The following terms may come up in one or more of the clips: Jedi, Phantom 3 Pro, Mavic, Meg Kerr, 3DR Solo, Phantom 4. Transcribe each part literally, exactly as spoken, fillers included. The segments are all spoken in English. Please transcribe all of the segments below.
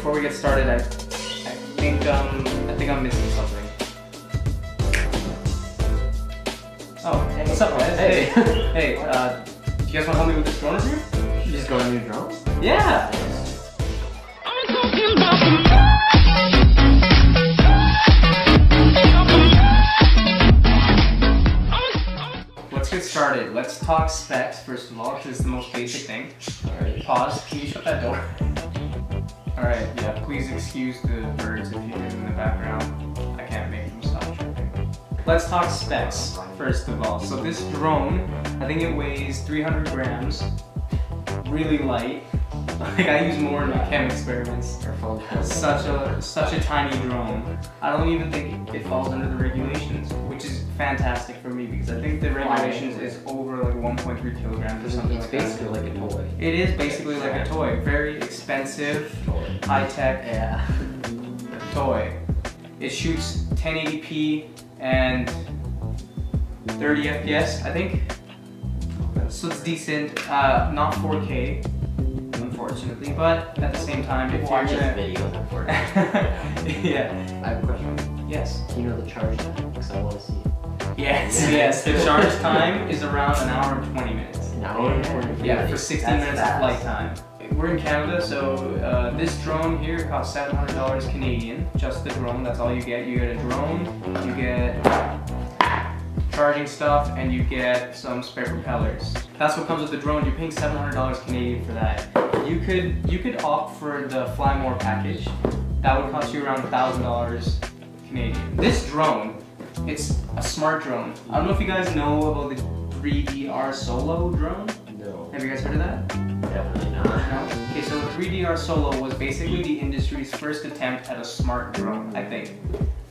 before we get started, I, I think um, I think I'm missing something. Oh, hey, what's up, guys? Hey, hey. Uh, do you guys want to help me with this drone here? You just got a new drone? Yeah. Let's get started. Let's talk specs first of all, because it's the most basic thing. Alright. Pause. Can you shut that door? Alright, yeah. Please excuse the birds if you hear them in the background. I can't make them stop tripping. Let's talk specs first of all. So this drone, I think it weighs three hundred grams. Really light. Like, I use more in my chem experiments. Such a such a tiny drone. I don't even think it falls under the regulations, which is fantastic for me because I think the regulations is over like one point three kilograms or something. It's like basically that. Like a toy. It is basically like a toy. Very expensive, high tech, yeah, toy. It shoots ten eighty p and thirty F P S, I think. So it's decent. Uh, not four K. Unfortunately, but at the same time, if watch you're gonna... video before. Yeah. I have a question. Yes. Do you know the charge time? Because I want to see it. Yes, yes. The charge time is around an hour and twenty minutes. An hour and twenty minutes. Yeah, for sixteen That's minutes fast. Of flight time. We're in Canada, so uh, this drone here costs seven hundred dollars Canadian. Just the drone. That's all you get. You get a drone. You get charging stuff, and you get some spare propellers. That's what comes with the drone. You're paying seven hundred dollars Canadian for that. You could you could opt for the Fly More package. That would cost you around one thousand dollars Canadian. This drone, it's a smart drone. I don't know if you guys know about the three D R Solo drone. No. Have you guys heard of that? Definitely not. No? Okay, so the three D R Solo was basically the industry's first attempt at a smart drone, I think.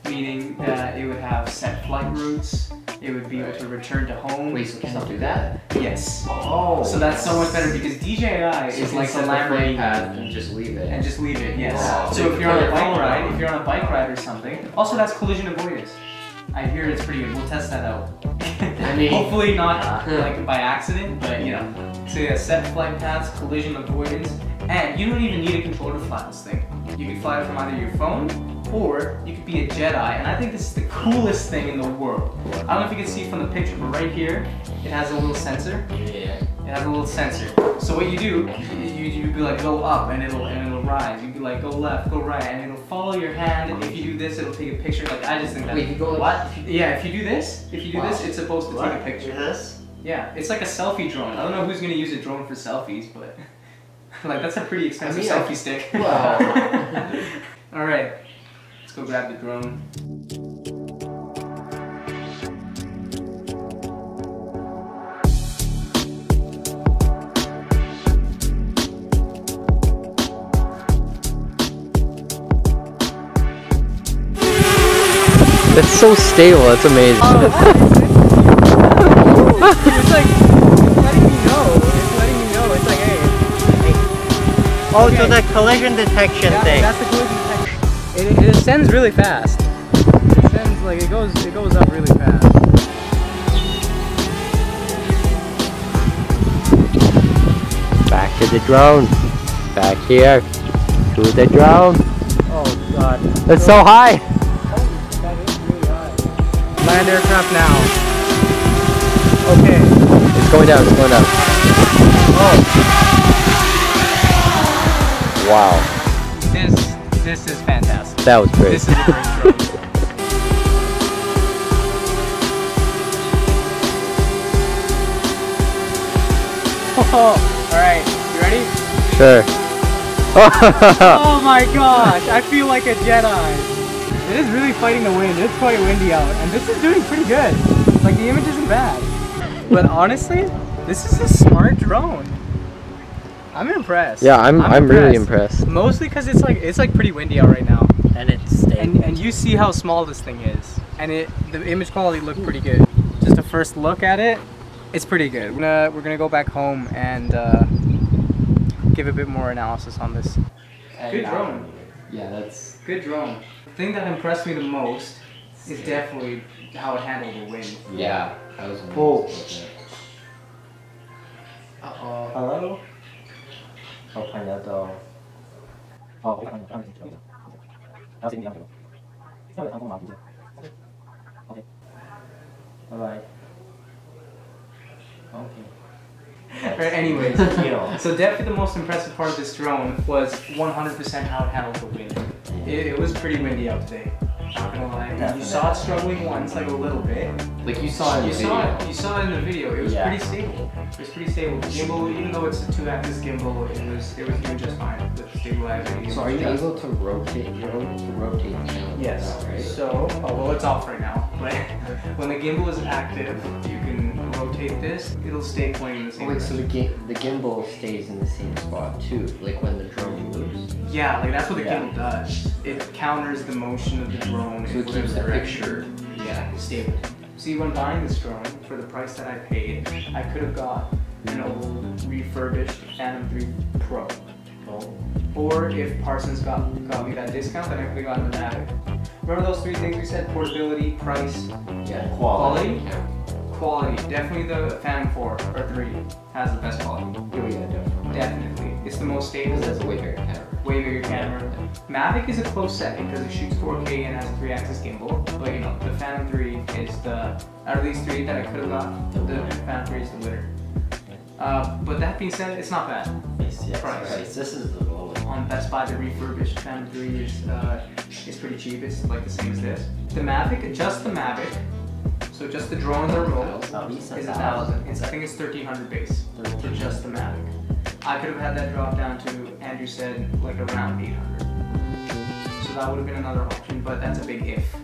Meaning that it would have set flight routes. It would be able to return to home. Wait, so can it do that? Yes. Oh. So that's so much better because D J I is like the landing pad and just leave it. And just leave it. Yes. So if you're on a bike ride, if you're on a bike ride or something, also that's collision avoidance. I hear it's pretty good. We'll test that out. I mean, hopefully not like by accident, but you know. So yeah, set flight paths, collision avoidance, and you don't even need a controller to fly this thing. You can fly it from either your phone. Or you could be a Jedi, and I think this is the coolest thing in the world. I don't know if you can see from the picture, but right here, it has a little sensor. Yeah. It has a little sensor. So what you do, you you'd be like go up, and it'll and it'll rise. You'd be like go left, go right, and it'll follow your hand. And if you do this, it'll take a picture. Like I just think that. Wait, you go like, what? Yeah. If you do this, if you do wow. this, it's supposed to what? Take a picture. This? Yeah. It's like a selfie drone. I don't know who's gonna use a drone for selfies, but like that's a pretty expensive I mean, selfie I... stick. Wow. All right. Let's go grab the drone. That's so stable, that's amazing. Oh, what is this? It's like letting me know. It's letting me know. It's like, hey. hey. Oh, okay. So that collision detection yeah, thing. That's the collision detection. It, it ascends really fast. It ascends like it goes. It goes up really fast. Back to the drone. Back here to the drone. Oh God! It's so, so high. Oh, that is really high. Land aircraft now. Okay. It's going down. It's going down. Oh. Wow. This is fantastic. That was great. This is a great drone. Oh, all right, you ready? Sure. Oh my gosh, I feel like a Jedi. It is really fighting the wind. It's quite windy out, and this is doing pretty good. Like the image isn't bad. But honestly, this is a smart drone. I'm impressed. Yeah, I'm. I'm, I'm impressed. really impressed. Mostly because it's like it's like pretty windy out right now, and it's stable. And, and you see how small this thing is, and it the image quality looked pretty good. Just a first look at it, it's pretty good. We're gonna we're gonna go back home and uh, give a bit more analysis on this. Good drone. Yeah, that's good drone. The thing that impressed me the most is definitely how it handled the wind. Yeah, I was. Oh. Uh oh. Hello. I'll find out though. Oh, I can't see it. I was in the other one. Okay. Alright. Okay. Right, anyways, so definitely the most impressive part of this drone was one hundred percent how it handled the wind. It, it was pretty windy out today. Not gonna lie. Definitely. You saw it struggling once, like a little bit. Like you saw it in you the saw video. It, you saw it in the video. It was yeah. pretty stable. It was pretty stable. The gimbal, even though it's a two-axis gimbal, it was it was doing just fine with stabilizing. So are you able to rotate? You're able to rotate the camera? Yes. Now, right? So, oh, well, it's off right now. But when the gimbal is active, you can rotate this. It'll stay pointing in the same. Wait, direction. So the gim the gimbal stays in the same spot too, like when the drone moves. Yeah, like that's what the yeah. gimbal does. It counters the motion of the drone. So it keeps the picture yeah, stable. See, when buying this drone, for the price that I paid, I could have got an old refurbished Phantom three Pro. Oh. Or if Parsons got, got me that discount, then I could have gotten the Mavic. Remember those three things we said? Portability, price, yeah, quality. quality. Quality. Definitely the Phantom four or three has the best quality. Oh yeah, definitely. Definitely. It's the most stable. Because that's a way bigger camera. Way bigger camera. Mavic is a close second because it shoots four K and has a three-axis gimbal. But you know, the Phantom three is the, out of these three that I could have got, the Phantom three is the winner. Uh, but that being said, it's not bad. Yes, yes, price. Right. This is the lowest. On Best Buy, the refurbished Phantom three is uh, is pretty cheap. It's like the same as this. The Mavic, just the Mavic. So just the drone and the remote is a thousand. It's, I think it's thirteen hundred base for just the Mavic. I could have had that drop down to, Andrew said, like around eight hundred. So that would have been another option, but that's a big if.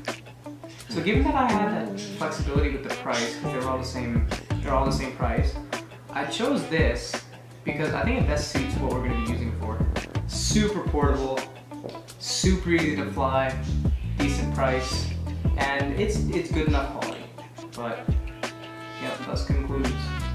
So given that I had that flexibility with the price, because they're all the same, they're all the same price, I chose this because I think it best suits what we're going to be using for. Super portable, super easy to fly, decent price, and it's it's good enough quality. But yeah, thus concludes.